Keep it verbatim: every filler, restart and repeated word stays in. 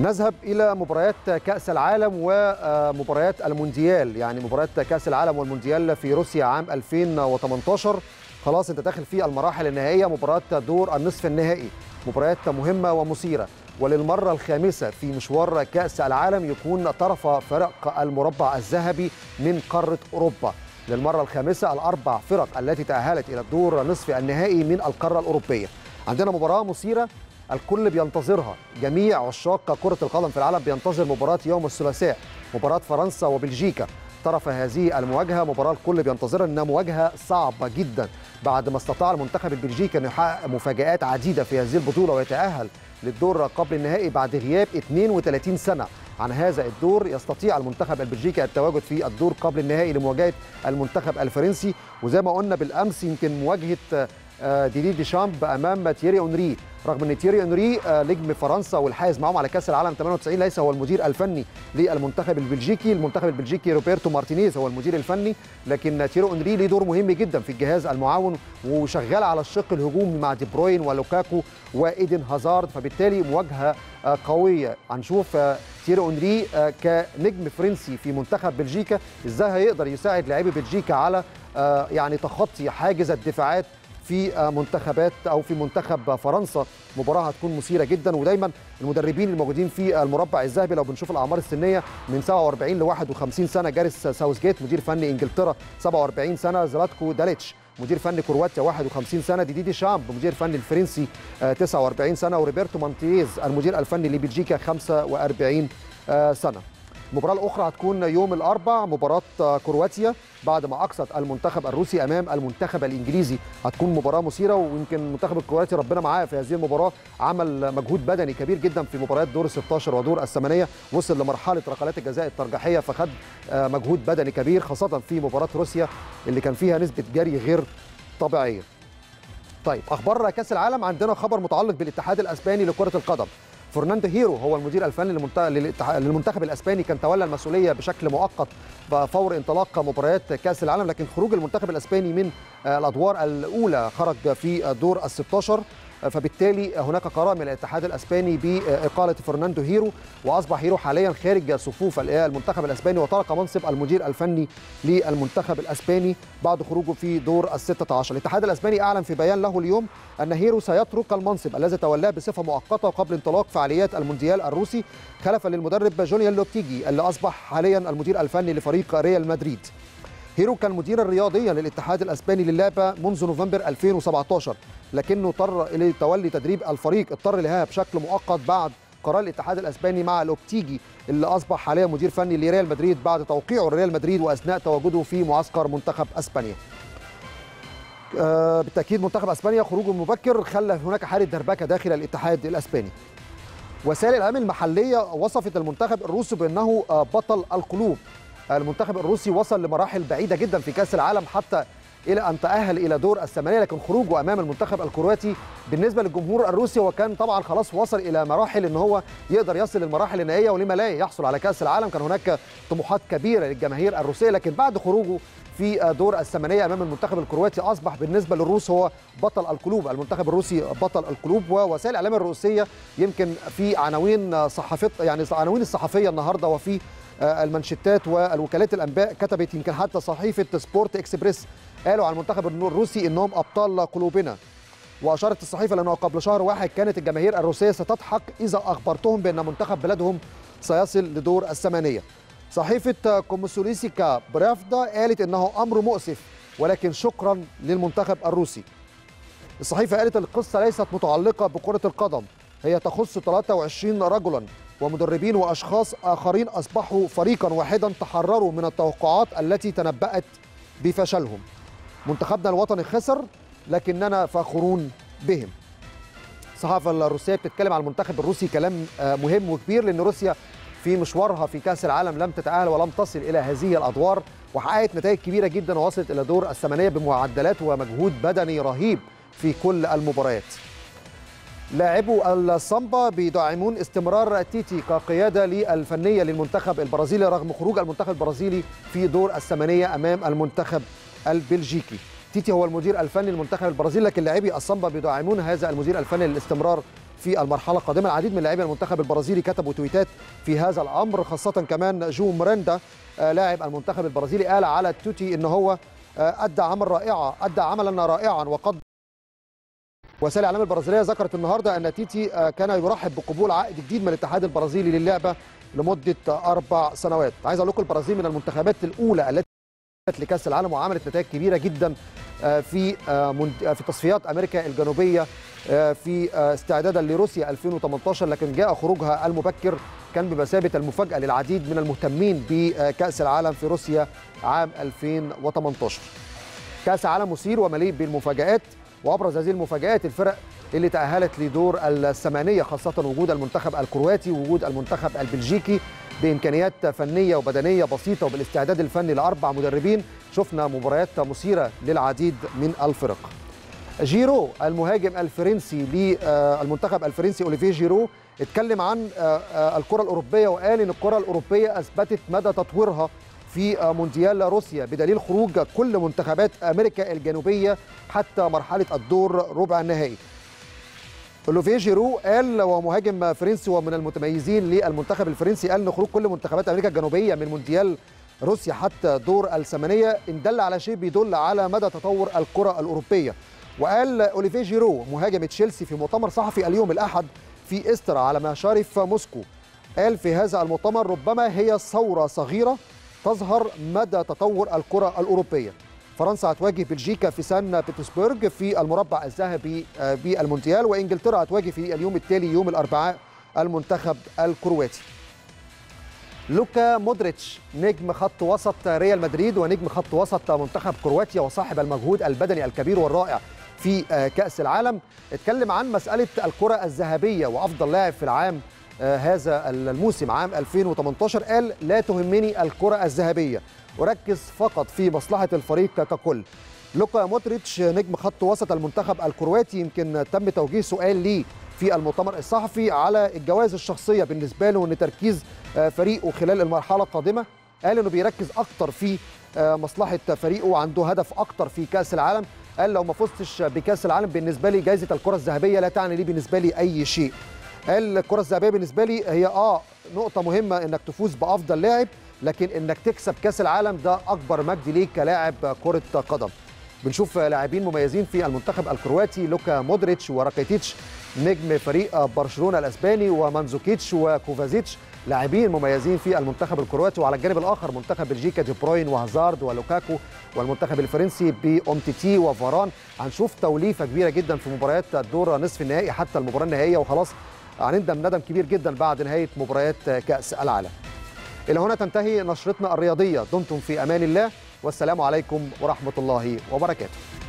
نذهب إلى مباريات كأس العالم ومباريات المونديال. يعني مباريات كأس العالم والمونديال في روسيا عام ألفين وثمانية عشر، خلاص أنت داخل في المراحل النهائية، مباريات دور النصف النهائي، مباريات مهمة ومثيرة. وللمرة الخامسة في مشوار كأس العالم يكون طرف فرق المربع الذهبي من قارة أوروبا. للمرة الخامسة الأربع فرق التي تأهلت إلى الدور نصف النهائي من القارة الأوروبية. عندنا مباراة مثيرة الكل بينتظرها، جميع عشاق كرة القدم في العالم بينتظر مباراة يوم الثلاثاء، مباراة فرنسا وبلجيكا. طرف هذه المواجهة مباراة الكل بينتظرها إنها مواجهة صعبة جدا، بعد ما استطاع المنتخب البلجيكي أن يحقق مفاجآت عديدة في هذه البطولة ويتأهل للدور قبل النهائي بعد غياب اثنين وثلاثين سنة عن هذا الدور. يستطيع المنتخب البلجيكي التواجد في الدور قبل النهائي لمواجهة المنتخب الفرنسي، وزي ما قلنا بالأمس يمكن مواجهة ديدي ديشامب امام تييري اونري، رغم ان تييري اونري نجم فرنسا والحائز معهم على كاس العالم ثمانية وتسعين ليس هو المدير الفني للمنتخب البلجيكي. المنتخب البلجيكي روبرتو مارتينيز هو المدير الفني، لكن تييري اونري له دور مهم جدا في الجهاز المعاون وشغال على الشق الهجومي مع دي بروين ولوكاكو وايدن هازارد، فبالتالي مواجهه قويه. هنشوف تييري اونري كنجم فرنسي في منتخب بلجيكا ازاي هيقدر يساعد لاعبي بلجيكا على يعني تخطي حاجز الدفاعات في منتخبات او في منتخب فرنسا. مباراه هتكون مثيره جدا، ودايما المدربين الموجودين في المربع الذهبي لو بنشوف الاعمار السنيه من سبعة وأربعين ل واحد وخمسين سنه، جاريث ساوثجيت مدير فني انجلترا سبعة وأربعين سنه، زلاتكو داليتش مدير فني كرواتيا واحد وخمسين سنه، ديدي ديشامب مدير فني الفرنسي تسعة وأربعين سنه، وروبرتو مارتينيز المدير الفني لبلجيكا خمسة وأربعين سنه. المباراة الأخرى هتكون يوم الأربعاء مباراة كرواتيا بعد ما أقصت المنتخب الروسي أمام المنتخب الإنجليزي، هتكون مباراة مثيرة. ويمكن المنتخب الكرواتي ربنا معاه في هذه المباراة، عمل مجهود بدني كبير جدا في مباريات دور ستة عشر ودور الثمانية، وصل لمرحلة ركلات الجزاء الترجيحية فخد مجهود بدني كبير خاصة في مباراة روسيا اللي كان فيها نسبة جري غير طبيعية. طيب أخبار كأس العالم، عندنا خبر متعلق بالاتحاد الأسباني لكرة القدم. فرناندو هيرو هو المدير الفني للمنتخب الاسباني، كان تولى المسؤوليه بشكل مؤقت فور انطلاق مباريات كاس العالم، لكن خروج المنتخب الاسباني من الادوار الاولى، خرج في دور الستة عشر، فبالتالي هناك قرار من الاتحاد الاسباني باقاله فرناندو هيرو، واصبح هيرو حاليا خارج صفوف المنتخب الاسباني وترك منصب المدير الفني للمنتخب الاسباني بعد خروجه في دور الستة عشر. الاتحاد الاسباني اعلن في بيان له اليوم ان هيرو سيترك المنصب الذي تولاه بصفه مؤقته قبل انطلاق فعاليات المونديال الروسي خلفا للمدرب جوليان لوبتيجي اللي اصبح حاليا المدير الفني لفريق ريال مدريد. هيرو كان مديرا رياضيا للاتحاد الاسباني للعبه منذ نوفمبر ألفين وسبعة عشر، لكنه اضطر الى تولي تدريب الفريق، اضطر لها بشكل مؤقت بعد قرار الاتحاد الاسباني مع لوبتيجي اللي اصبح حاليا مدير فني لريال مدريد بعد توقيعه لريال مدريد واثناء تواجده في معسكر منتخب اسبانيا. آه بالتاكيد منتخب اسبانيا خروجه المبكر خلى هناك حاله دربكه داخل الاتحاد الاسباني. وسائل الاعلام المحليه وصفت المنتخب الروسي بانه بطل القلوب. المنتخب الروسي وصل لمراحل بعيدة جدا في كأس العالم حتى إلى أن تأهل إلى دور الثمانية، لكن خروجه أمام المنتخب الكرواتي بالنسبة للجمهور الروسي وكان طبعا خلاص وصل إلى مراحل إن هو يقدر يصل للمراحل النهائية ولما لا يحصل على كأس العالم. كان هناك طموحات كبيرة للجماهير الروسية، لكن بعد خروجه في دور الثمانية أمام المنتخب الكرواتي أصبح بالنسبة للروس هو بطل القلوب، المنتخب الروسي بطل القلوب. ووسائل الإعلام الروسية يمكن في عناوين صحفية، يعني عناوين الصحفية النهارده وفي المنشطات والوكالات الانباء كتبت، يمكن حتى صحيفه سبورت اكسبريس قالوا على المنتخب الروسي انهم ابطال قلوبنا. واشارت الصحيفه لانه قبل شهر واحد كانت الجماهير الروسيه ستضحك اذا اخبرتهم بان منتخب بلادهم سيصل لدور الثمانيه. صحيفه كومسوليسيكا برافدا قالت انه امر مؤسف ولكن شكرا للمنتخب الروسي. الصحيفه قالت القصه ليست متعلقه بكره القدم، هي تخص ثلاثة وعشرين رجلا ومدربين وأشخاص آخرين أصبحوا فريقاً واحداً تحرروا من التوقعات التي تنبأت بفشلهم. منتخبنا الوطني خسر لكننا فاخرون بهم. الصحافة الروسية بتتكلم عن المنتخب الروسي كلام مهم وكبير، لأن روسيا في مشوارها في كأس العالم لم تتأهل ولم تصل إلى هذه الأدوار وحققت نتائج كبيرة جداً ووصلت إلى دور الثمانية بمعدلات ومجهود بدني رهيب في كل المباريات. لاعبو الصامبا بيدعمون استمرار تيتي كقيادة الفنية للمنتخب البرازيلي رغم خروج المنتخب البرازيلي في دور الثمانية أمام المنتخب البلجيكي. تيتي هو المدير الفني للمنتخب البرازيلي، لكن لاعبي الصامبا بيدعمون هذا المدير الفني للاستمرار في المرحله القادمه. العديد من لاعبي المنتخب البرازيلي كتبوا تويتات في هذا الامر، خاصه كمان جو ميراندا لاعب المنتخب البرازيلي قال على تويتي ان هو ادى عمل رائعه ادى عملا رائعا. وقد وسائل الاعلام البرازيليه ذكرت النهارده ان تيتي كان يرحب بقبول عقد جديد من الاتحاد البرازيلي للعبه لمده اربع سنوات. عايز اقول لكم البرازيل من المنتخبات الاولى التي وصلت لكاس العالم وعملت نتائج كبيره جدا في في تصفيات امريكا الجنوبيه في استعدادا لروسيا ألفين وثمانية عشر، لكن جاء خروجها المبكر كان بمثابه المفاجاه للعديد من المهتمين بكاس العالم في روسيا عام ألفين وثمانية عشر. كاس عالم مثير ومليء بالمفاجآت، وابرز هذه المفاجآت الفرق اللي تأهلت لدور الثمانيه، خاصه وجود المنتخب الكرواتي ووجود المنتخب البلجيكي بامكانيات فنيه وبدنيه بسيطه وبالاستعداد الفني لاربع مدربين. شفنا مباريات مثيره للعديد من الفرق. جيرو المهاجم الفرنسي للمنتخب الفرنسي أوليفيه جيرو اتكلم عن الكره الاوروبيه وقال ان الكره الاوروبيه اثبتت مدى تطويرها في مونديال روسيا بدليل خروج كل منتخبات امريكا الجنوبيه حتى مرحله الدور ربع النهائي. أوليفيه جيرو قال، ومهاجم فرنسي ومن المتميزين للمنتخب الفرنسي، قال ان خروج كل منتخبات امريكا الجنوبيه من مونديال روسيا حتى دور الثمانيه ان دل على شيء بيدل على مدى تطور الكره الاوروبيه. وقال أوليفيه جيرو مهاجم تشيلسي في مؤتمر صحفي اليوم الاحد في استرا على مشارف موسكو، قال في هذا المؤتمر ربما هي ثوره صغيره تظهر مدى تطور الكره الاوروبيه. فرنسا هتواجه بلجيكا في سان بطرسبرغ في المربع الذهبي بالمونديال، وانجلترا هتواجه في اليوم التالي يوم الاربعاء المنتخب الكرواتي. لوكا مودريتش نجم خط وسط ريال مدريد ونجم خط وسط منتخب كرواتيا وصاحب المجهود البدني الكبير والرائع في كأس العالم، اتكلم عن مسألة الكرة الذهبية وأفضل لاعب في العام هذا الموسم عام ألفين وثمانية عشر. قال لا تهمني الكرة الذهبية، أركز فقط في مصلحة الفريق ككل. لوكا مودريتش نجم خط وسط المنتخب الكرواتي يمكن تم توجيه سؤال ليه في المؤتمر الصحفي على الجوائز الشخصية بالنسبة له وأن تركيز فريقه خلال المرحلة القادمة، قال أنه بيركز أكتر في مصلحة فريقه وعنده هدف أكتر في كأس العالم. قال لو ما فزتش بكأس العالم بالنسبة لي جائزة الكرة الذهبية لا تعني لي بالنسبة لي أي شيء. قال الكرة الذهبية بالنسبة لي هي آه نقطة مهمة إنك تفوز بأفضل لاعب، لكن إنك تكسب كأس العالم ده أكبر مجد ليك كلاعب كرة قدم. بنشوف لاعبين مميزين في المنتخب الكرواتي، لوكا مودريتش وراكيتيتش نجم فريق برشلونة الأسباني ومانزوكيتش وكوفازيتش لاعبين مميزين في المنتخب الكرواتي. وعلى الجانب الآخر منتخب بلجيكا دي بروين وهازارد ولوكاكو، والمنتخب الفرنسي بأومتيتي وفاران. هنشوف توليفة كبيرة جدا في مباريات الدور نصف النهائي حتى المباراة النهائية، وخلاص هنندم ندم كبير جدا بعد نهاية مباريات كأس العالم. إلى هنا تنتهي نشرتنا الرياضية، دمتم في أمان الله والسلام عليكم ورحمة الله وبركاته.